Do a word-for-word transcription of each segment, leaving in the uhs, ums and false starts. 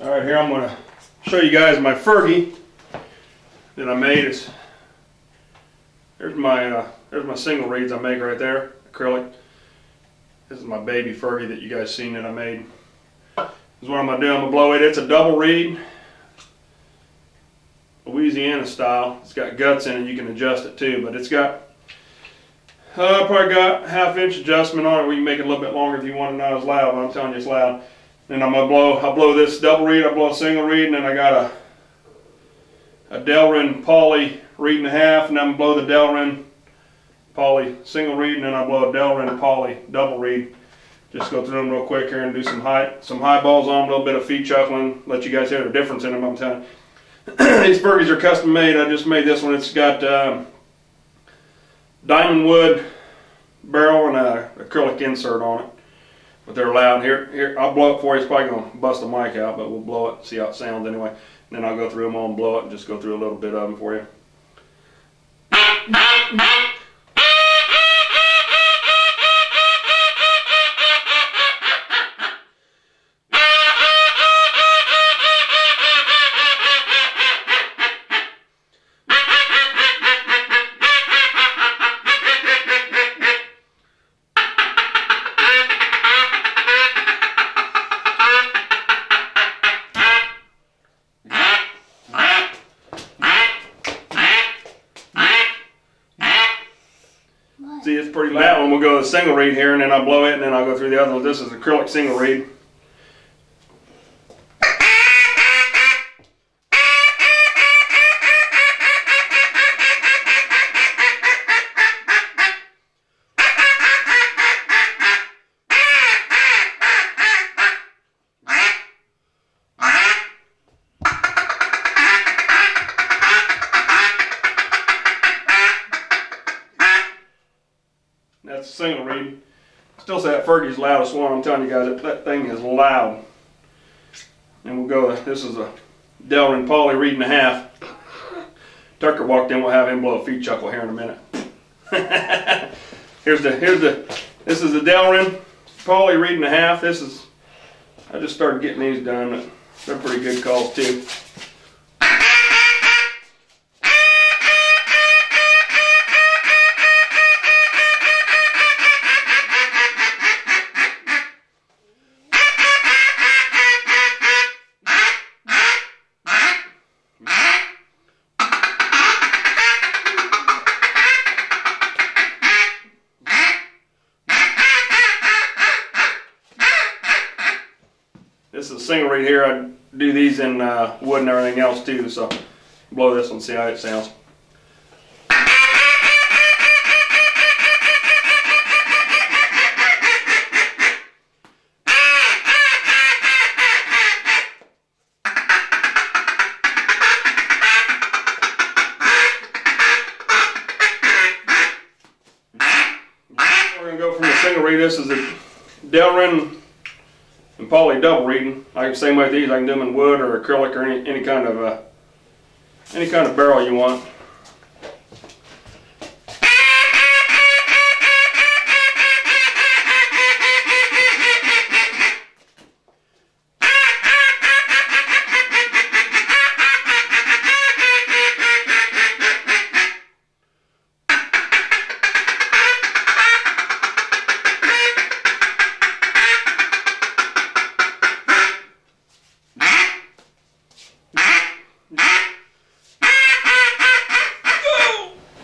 Alright, here I'm going to show you guys my Fergie that I made. It's, there's my uh, there's my single reeds I make right there, acrylic. This is my baby Fergie that you guys seen that I made. This is what I'm going to do. I'm going to blow it. It's a double reed, Louisiana style. It's got guts in it. You can adjust it too, but it's got uh, probably got half inch adjustment on it. We can make it a little bit longer if you want it not as loud, but I'm telling you it's loud. And I'm gonna blow. I blow this double reed. I blow a single reed, and then I got a a Delrin poly reed and a half, and then I blow the Delrin poly single reed, and then I blow a Delrin poly double reed. Just go through them real quick here and do some high some high balls on them, a little bit of feet chuckling. Let you guys hear the difference in them. I'm telling you, these Fergies are custom made. I just made this one. It's got um, diamond wood barrel and a acrylic insert on it. But they're loud. Here, here, I'll blow it for you. It's probably going to bust the mic out, but we'll blow it, see how it sounds anyway. And then I'll go through them all and blow it and just go through a little bit of them for you. See, it's pretty loud. That one will go to the single reed here, and then I'll blow it, and then I'll go through the other one. This is acrylic single reed. That's a single reed. Still say that Fergie's loudest one. I'm telling you guys, that, that thing is loud. And we'll go, this is a Delrin poly reed and a half. Tucker walked in, we'll have him blow a feet chuckle here in a minute. here's the, here's the, this is the Delrin poly reed and a half. This is, I just started getting these done, but they're pretty good calls too. This is a single reed here. I do these in uh, wood and everything else too, so blow this one, see how it sounds. We're going to go from the single reed. This is the Delrin and poly double reeding. I can same way with these. I can do them in wood or acrylic or any any kind of uh, any kind of barrel you want.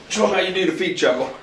Show how you do the feet chuckle.